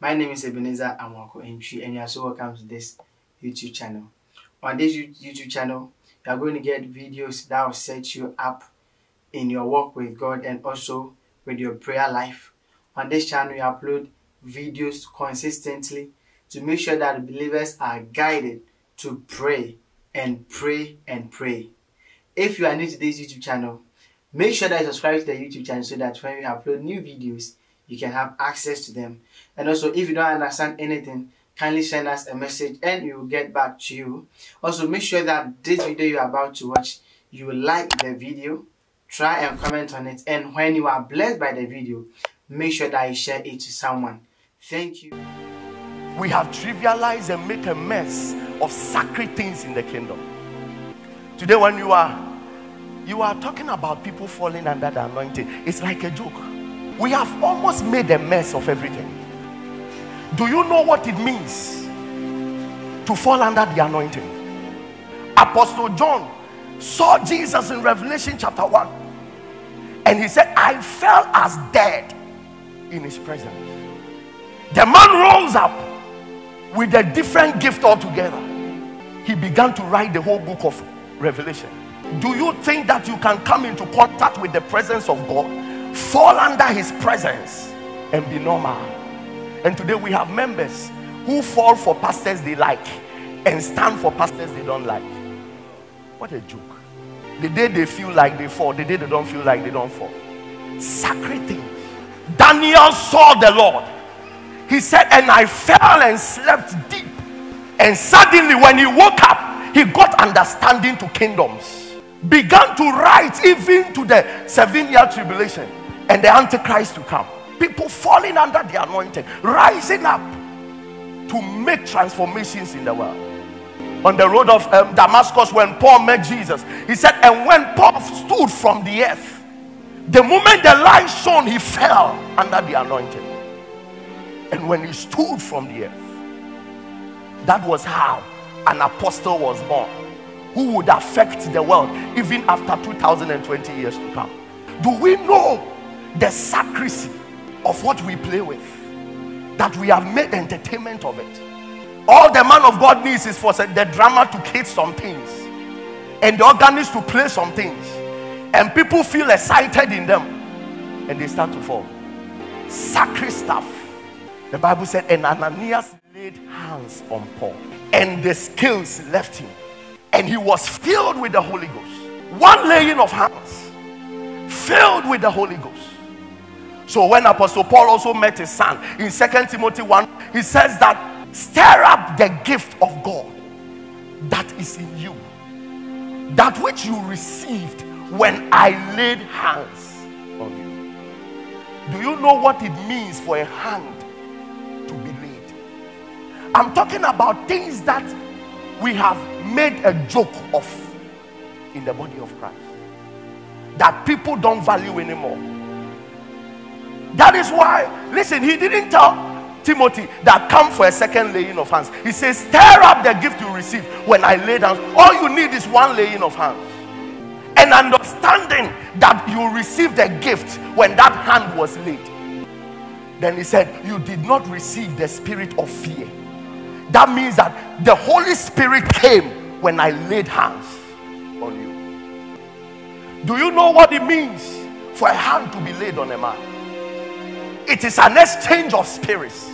My name is Ebenezer Amwako Entry, and you are so welcome to this YouTube channel. On this YouTube channel, you are going to get videos that will set you up in your walk with God and also with your prayer life. On this channel, you upload videos consistently to make sure that believers are guided to pray and pray and pray. If you are new to this YouTube channel, make sure that you subscribe to the YouTube channel so that when we upload new videos, you can have access to them. And also, if you don't understand anything, kindly send us a message and we will get back to you. Also, make sure that this video you are about to watch, you like the video, try and comment on it. And when you are blessed by the video, make sure that you share it to someone. Thank you. We have trivialized and made a mess of sacred things in the kingdom. Today when you are talking about people falling under the anointing, it's like a joke. We have almost made a mess of everything. Do you know what it means to fall under the anointing? Apostle John saw Jesus in Revelation chapter 1. And he said, I fell as dead in his presence. The man rose up with a different gift altogether. He began to write the whole book of Revelation. Do you think that you can come into contact with the presence of God, fall under his presence, and be normal? And today we have members who fall for pastors they like and stand for pastors they don't like. What a joke. The day they feel like they fall, the day they don't feel like they don't fall. Sacred thing. Daniel saw the Lord. He said, and I fell and slept deep. And suddenly when he woke up, he got understanding to kingdoms. Began to write even to the 7-year tribulation and the Antichrist to come. People falling under the anointing, rising up to make transformations in the world. On the road of Damascus, when Paul met Jesus, he said, and when Paul stood from the earth, the moment the light shone, he fell under the anointing. And when he stood from the earth, that was how an apostle was born, who would affect the world even after 2020 years to come. Do we know the sacristy of what we play with, that we have made entertainment of it? All the man of God needs is for the drama to create some things and the organist to play some things, and people feel excited in them and they start to fall. Sacred stuff. The Bible said, and Ananias laid hands on Paul and the scales left him, and he was filled with the Holy Ghost. One laying of hands, filled with the Holy Ghost. So when Apostle Paul also met his son in 2 Timothy 1, he says that stir up the gift of God that is in you, that which you received when I laid hands on you. Do you know what it means for a hand to be laid? I'm talking about things that we have made a joke of in the body of Christ, that people don't value anymore. That is why, listen, he didn't tell Timothy that come for a second laying of hands. He says, stir up the gift you received when I laid hands. All you need is one laying of hands. And understanding that you received the gift when that hand was laid. Then he said, you did not receive the spirit of fear. That means that the Holy Spirit came when I laid hands on you. Do you know what it means for a hand to be laid on a man? It is an exchange of spirits.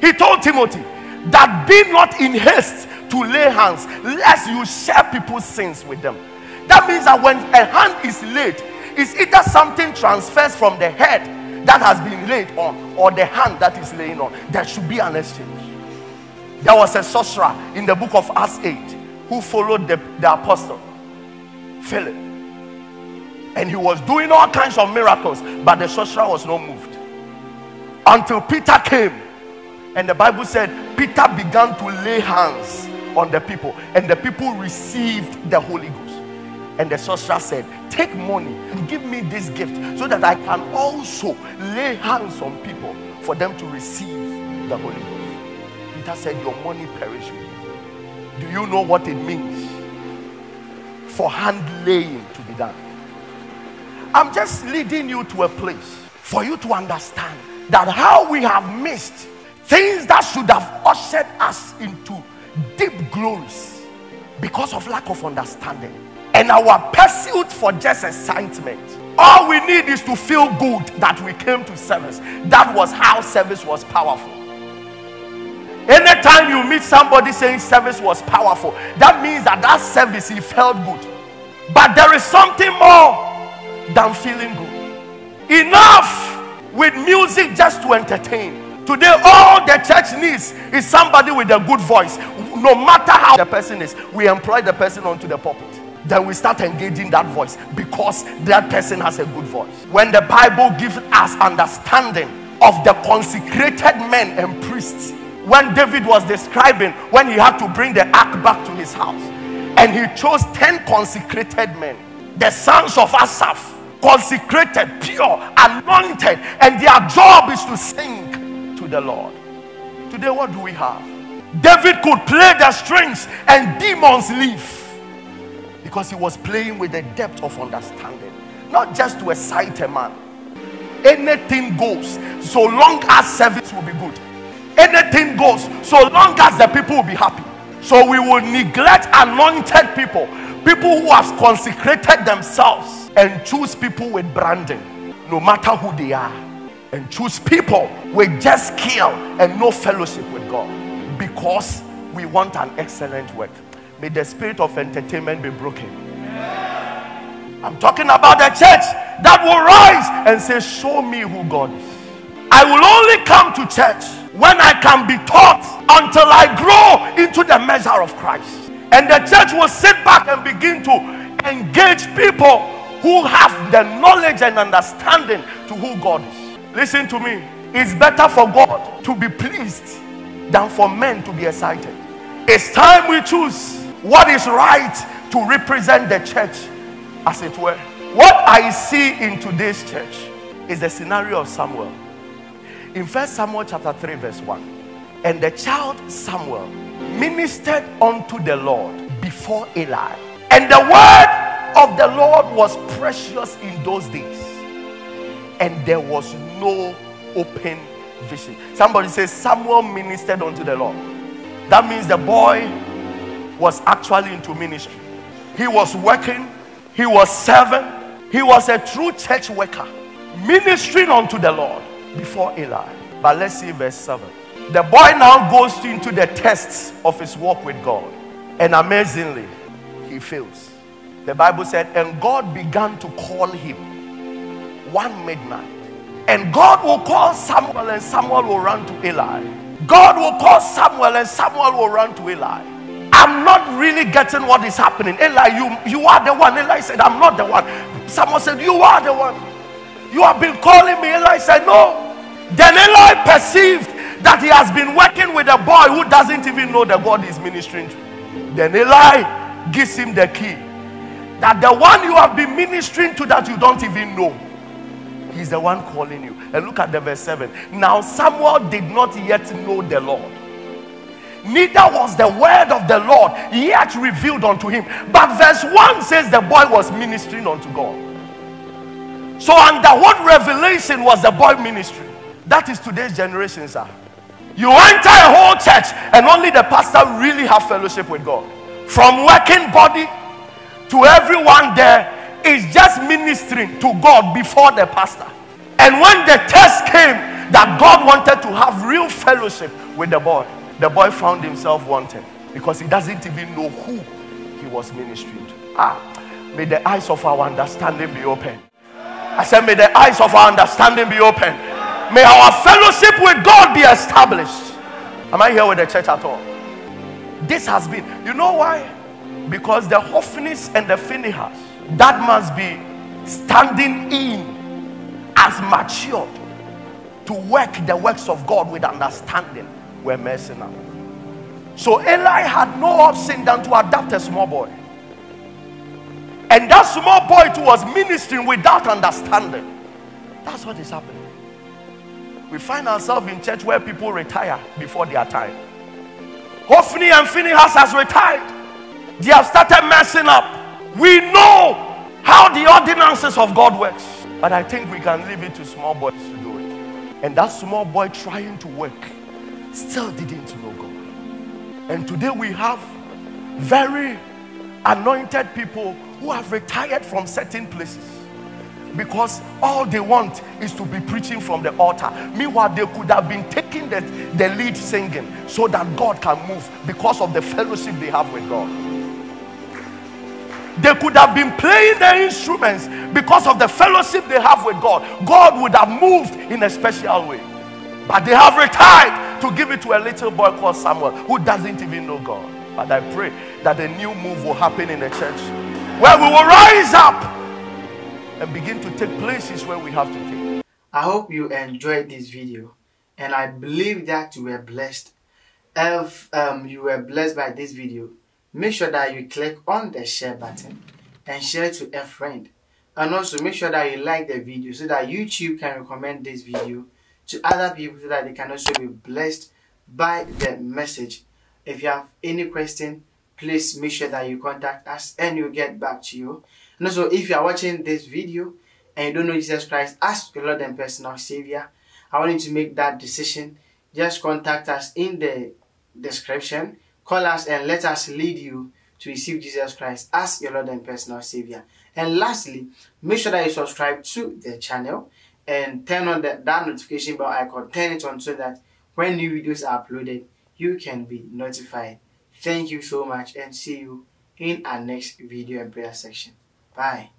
He told Timothy that be not in haste to lay hands, lest you share people's sins with them. That means that when a hand is laid, it's either something transfers from the head that has been laid on, or the hand that is laying on. There should be an exchange. There was a sorcerer in the book of Acts 8 who followed the apostle, Philip. And he was doing all kinds of miracles, but the sorcerer was not moved. Until Peter came. And the Bible said, Peter began to lay hands on the people. And the people received the Holy Ghost. And the sorcerer said, take money and give me this gift so that I can also lay hands on people for them to receive the Holy Ghost. Said your money perish with you. Do you know what it means for hand laying to be done? I'm just leading you to a place for you to understand that how we have missed Things that should have ushered us into deep glories because of lack of understanding and our pursuit for just excitement. All we need is to feel good that we came to service. That was how service was powerful. Anytime you meet somebody saying service was powerful, that means that service, he felt good. But there is something more than feeling good. Enough with music just to entertain. Today, all the church needs is somebody with a good voice. No matter how the person is, we employ the person onto the pulpit. Then we start engaging that voice because that person has a good voice. When the Bible gives us understanding of the consecrated men and priests, when David was describing when he had to bring the ark back to his house, and he chose 10 consecrated men, the sons of Asaph, consecrated, pure, anointed, and their job is to sing to the Lord. Today, what do we have? David could play the strings and demons leave, because he was playing with the depth of understanding, not just to excite a man. Anything goes, so long as service will be good. Anything goes, so long as the people will be happy. So we will neglect anointed people, people who have consecrated themselves, and choose people with branding, no matter who they are, and choose people with just skill and no fellowship with God, because we want an excellent work. May the spirit of entertainment be broken. Amen. I'm talking about a church that will rise and say, show me who God is. I will only come to church when I can be taught until I grow into the measure of Christ. And the church will sit back and begin to engage people who have the knowledge and understanding to who God is. Listen to me. It's better for God to be pleased than for men to be excited. It's time we choose what is right to represent the church, as it were. What I see in today's church is the scenario of Samuel. In 1 Samuel chapter 3 verse 1, and the child Samuel ministered unto the Lord before Eli, and the word of the Lord was precious in those days, and there was no open vision. Somebody says, Samuel ministered unto the Lord. That means the boy was actually into ministry. He was working, he was serving, he was a true church worker, ministering unto the Lord before Eli. But let's see verse 7. The boy now goes into the tests of his walk with God, and amazingly, he fails. The Bible said, and God began to call him one midnight. And God will call Samuel, and Samuel will run to Eli. God will call Samuel, and Samuel will run to Eli. I'm not really getting what is happening. Eli, you are the one. Eli said, I'm not the one. Samuel said, you are the one. You have been calling me. Eli said, no. Then Eli perceived that he has been working with a boy who doesn't even know the God he's ministering to. Then Eli gives him the key, that the one you have been ministering to that you don't even know, he's the one calling you. And look at the verse 7. Now Samuel did not yet know the Lord, neither was the word of the Lord yet revealed unto him. But verse 1 says the boy was ministering unto God. So under what revelation was the boy ministering? That is today's generation, sir. You enter a whole church and only the pastor really have fellowship with God. From working body to everyone there, is just ministering to God before the pastor. And when the test came that God wanted to have real fellowship with the boy found himself wanting, because he doesn't even know who he was ministering to. May the eyes of our understanding be open. I said, may the eyes of our understanding be open. May our fellowship with God be established. Am I here with the church at all? This has been, you know why? Because the Hophnis and the Phinehas that must be standing in as matured to work the works of God with understanding, we're messing up. So Eli had no option than to adopt a small boy. And that small boy too was ministering without understanding. That's what is happening. We find ourselves in church where people retire before their time. Hophni and Phinehas has retired. They have started messing up. We know how the ordinances of God works, but I think we can leave it to small boys to do it. And that small boy trying to work still didn't know God. And today we have very anointed people who have retired from certain places because all they want is to be preaching from the altar. Meanwhile, they could have been taking the lead singing so that God can move because of the fellowship they have with God. They could have been playing their instruments because of the fellowship they have with God. God would have moved in a special way. But they have retired to give it to a little boy called Samuel who doesn't even know God. But I pray that a new move will happen in the church where we will rise up and begin to take places where we have to take. I hope you enjoyed this video, and I believe that you were blessed. If you were blessed by this video, make sure that you click on the share button and share it to a friend. And also make sure that you like the video so that YouTube can recommend this video to other people so that they can also be blessed by the message. If you have any question, please make sure that you contact us and we'll get back to you. And also, if you are watching this video and you don't know Jesus Christ as your Lord and personal Savior, I want you to make that decision. Just contact us in the description. Call us and let us lead you to receive Jesus Christ as your Lord and personal Savior. And lastly, make sure that you subscribe to the channel and turn on that notification bell icon. Turn it on so that when new videos are uploaded, you can be notified. Thank you so much and see you in our next video and prayer section. Bye.